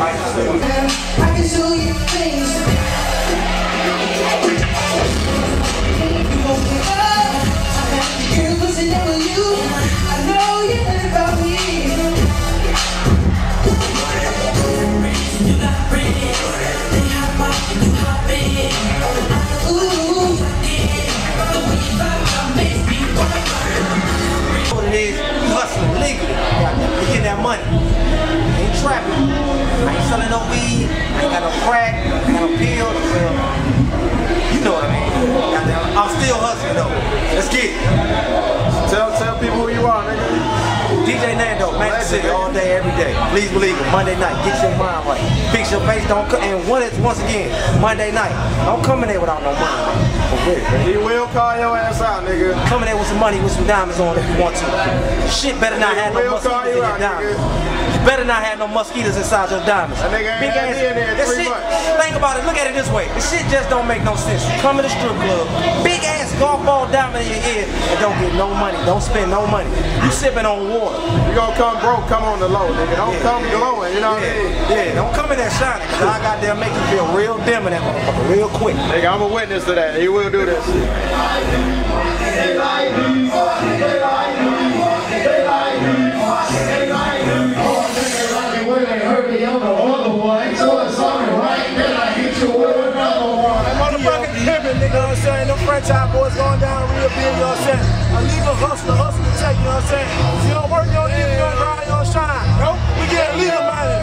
I can show you things. You won't give up. I'm after you, but you never you. I know you heard about me. You're not ready. They hop out, you hop in. Ooh, the way you vibe makes me wanna. What it is, you hustling legally. You get that money. Trapping. I ain't selling no weed, I ain't got no crack, I ain't got no pills, you know what I mean. I'm still hustling though. Let's get it. Tell people who you are, nigga. DJ Nando, Magic City, all day, every day. Please believe it, Monday night, get your mind right. Fix your face, don't come, and once again, Monday night, don't come in there without no money, man. For real, man. He will call your ass out, nigga. Come in there with some money, with some diamonds on if you want to. Shit better not have no muscles in your diamonds. Better not have no mosquitoes inside your diamonds. That nigga ain't had me in there in 3 months. Think about it, look at it this way. This shit just don't make no sense. You come to the strip club, big ass golf ball diamond in your ear, and don't get no money, don't spend no money. You sipping on water. You gonna come broke, come on the low, nigga. Don't come glowing, you know what I mean? Yeah, don't come in there shining, cause I got there make you feel real dim in that motherfucker real quick. Nigga, I'm a witness to that, he will do this. Franchise boys going down real big, you know what I'm saying? A legal hustler check, you know what I'm saying? If you don't work, you don't eat, you don't ride, you don't shine. Nope, we get legal money.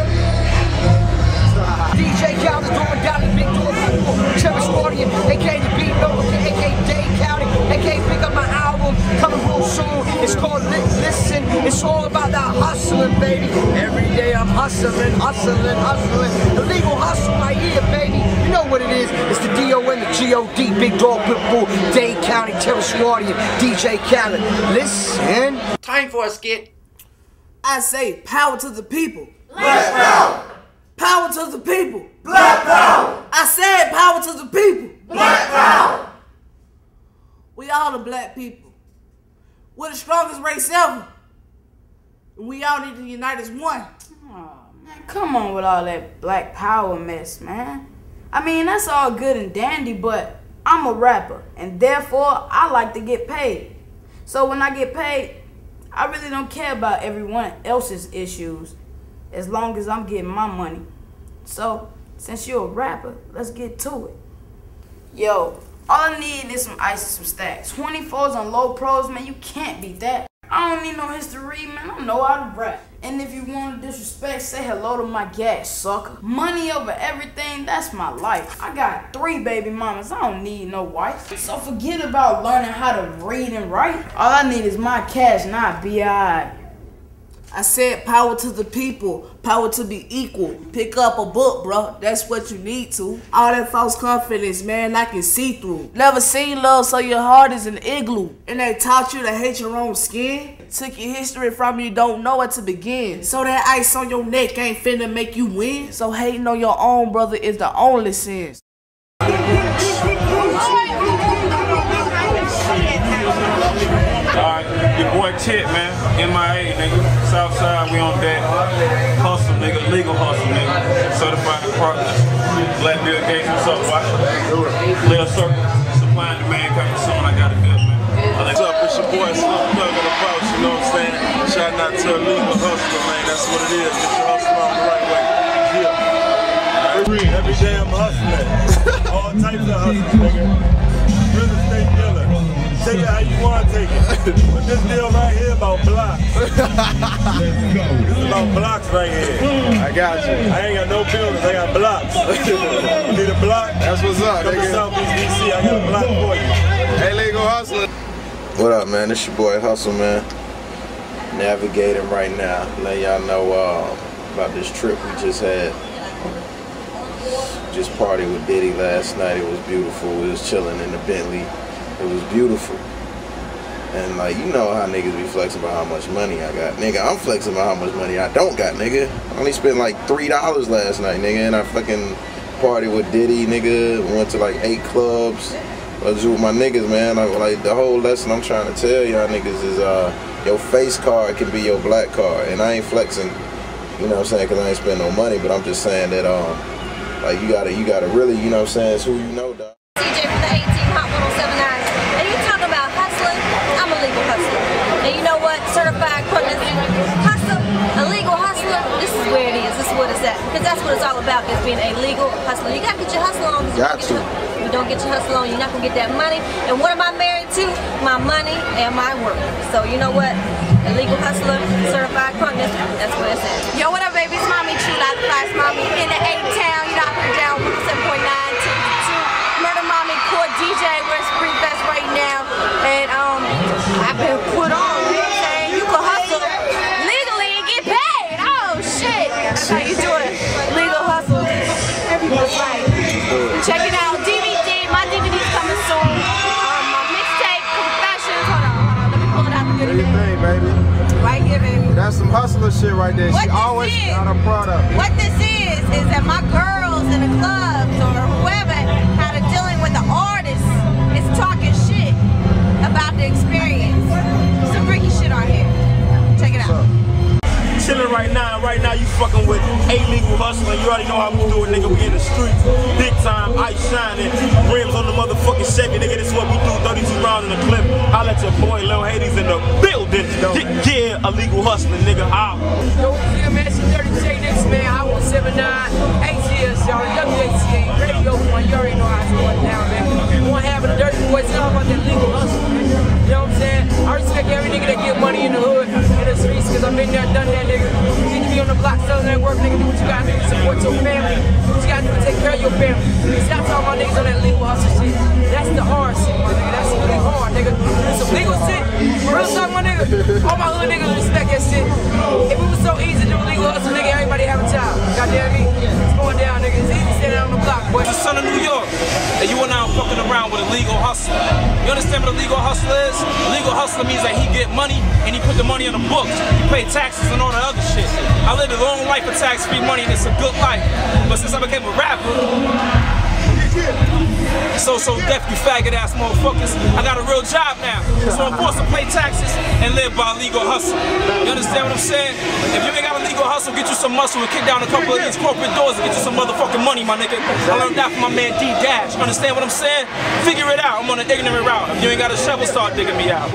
DJ Khaled going down the big door pool. Terrence Wardian, aka the D.O.N., aka DJ Khaled, aka pick up my album, coming real soon. It's called Listen. It's all about that hustling, baby. Every day I'm hustling. The legal hustle right here, baby. You know what it is. It's the D.O.N., the G.O.D., Big Dog Pitbull, Dade County, Terrence Wardian, DJ Khaled. Listen. Time for a skit. I say power to the people. Black power. Power to the people. Black power. I said power to the people. Black power. We all the black people. We're the strongest race ever. We all need to unite as one. Oh, man, come on with all that black power mess, man. I mean, that's all good and dandy, but I'm a rapper, and therefore, I like to get paid. So when I get paid, I really don't care about everyone else's issues as long as I'm getting my money. So, since you're a rapper, let's get to it. Yo, all I need is some ice and some stacks. 24s on low pros, man, you can't beat that. I don't need no history, man. I know how to rap. And if you want to disrespect, say hello to my gas, sucker. Money over everything, that's my life. I got 3 baby mamas. I don't need no wife. So forget about learning how to read and write. All I need is my cash, not B.I. I said power to the people, power to be equal. Pick up a book, bro. That's what you need to. All that false confidence, man, I can see through. Never seen love, so your heart is an igloo. And they taught you to hate your own skin. Took your history from you, don't know it to begin. So that ice on your neck ain't finna make you win. So hating on your own brother is the only sin. Alright, your boy Chip, man, MIA, nigga, Southside, we on that hustle, nigga, legal hustle, nigga, certified partners, Black Bill Gates, what's up, watch, little circle, supply and demand coming soon, I got a good man. What's up, it's your boy Slug, plugging the pouch, you know what I'm saying, shout out to a legal hustler, man, that's what it is, get your hustle on the right way, yeah. Every day I'm hustling, all types of hustling, nigga. Real estate dealer. Take it how you want to take it. But this deal right here about blocks. This is about blocks right here. I got you. I ain't got no buildings, I got blocks. You need a block? That's what's up. Come to Southeast DC, I got a block for you. Hey, legal hustler. What up, man? This your boy Hustle, man. Navigating right now. Let y'all know about this trip we just had. Just partied with Diddy last night. It was beautiful. We was chilling in the Bentley. It was beautiful. And like, you know how niggas be flexing about how much money I got. Nigga, I'm flexing about how much money I don't got, nigga. I only spent like $3 last night, nigga. And I fucking partied with Diddy, nigga. Went to like 8 clubs. I was with my niggas, man. Like the whole lesson I'm trying to tell y'all niggas is your face card can be your black card. And I ain't flexing. You know what I'm saying? Because I ain't spend no money, but I'm just saying that, like, you gotta really, you know what I'm saying? It's who you know, dog. DJ from the 18 Hot 1079. And you talking about hustling? I'm a legal hustler. And you know what? Certified criminal hustler, illegal hustler. This is where it is. This is what it's at. Because that's what it's all about, is being a legal hustler. You gotta get your hustle on. Got to. You don't get your hustle on, you're not gonna get that money. And what am I married to? My money and my work. So you know what? Illegal hustler, certified crooner, that's what it says. Yo, what up, baby? It's Mommy True Life Class Mommy in the 8 town. You know, I'm down 7.9 to Murder Mommy Court DJ. We're at Spree Fest right now, and I've been put on. You know what I'm saying? You can hustle legally and get paid. Oh shit! That's how you do it. Legal hustle. Everybody's right. Check it out. DVD. My DVD's coming soon. My mixtape, Confessions. Hold on. Let me pull it out. The good thing, baby. Right here, baby. That's some hustler shit right there. She always got a product. What this is that my girls in the clubs or whoever how to dealing with the artists is talking shit about the experience. Some freaky shit on here. Check it out. Chilling right now you fucking with illegal hustling. You already know how we do it, nigga. We in the streets, big time, ice shining, rims on the motherfucking Chevy, nigga. This is what we do, 32 rounds in the clip. I'll let your boy Lil Hades in the building. Yeah, illegal hustling, nigga. How? Don't feel man, it's 30J next man. I want 7-9, 8 years, y'all. WATA, radio one, you already know how it's going down, man. We want to have a dirty voice, all about that legal hustle, man. You know what I'm saying? I respect every nigga that get money in the hood, in the streets, because I've been there, done that, nigga. You need to be on the block selling that work, nigga. Do what you gotta do to support your family. Do what you gotta do to take care of your family. Stop talking about niggas on that legal hustle shit. That's the hard shit, my nigga. That's really hard, nigga. It's some legal shit. Real talk, my nigga. All my hood niggas respect that shit. If it was so easy to do legal hustle, nigga, everybody have a job. Goddamn me. It's going down, nigga. It's easy standing on the block, boy. The son of New York, and you and I are fucking around with a legal hustle. You understand what a legal hustle is? A legal hustler means that he get money and he put the money on the books. He pay taxes and all the other shit. I lived a long life of tax-free money and it's a good life. But since I became a rapper, so deaf, you faggot-ass motherfuckers, I got a real job now. So I'm forced to pay taxes and live by legal hustle. You understand what I'm saying? If you ain't got a legal hustle, get you some muscle and kick down a couple of these corporate doors and get you some motherfucking money, my nigga. I learned that from my man D-Dash. Understand what I'm saying? Figure it out. I'm on an ignorant route. If you ain't got a shovel, start digging me out.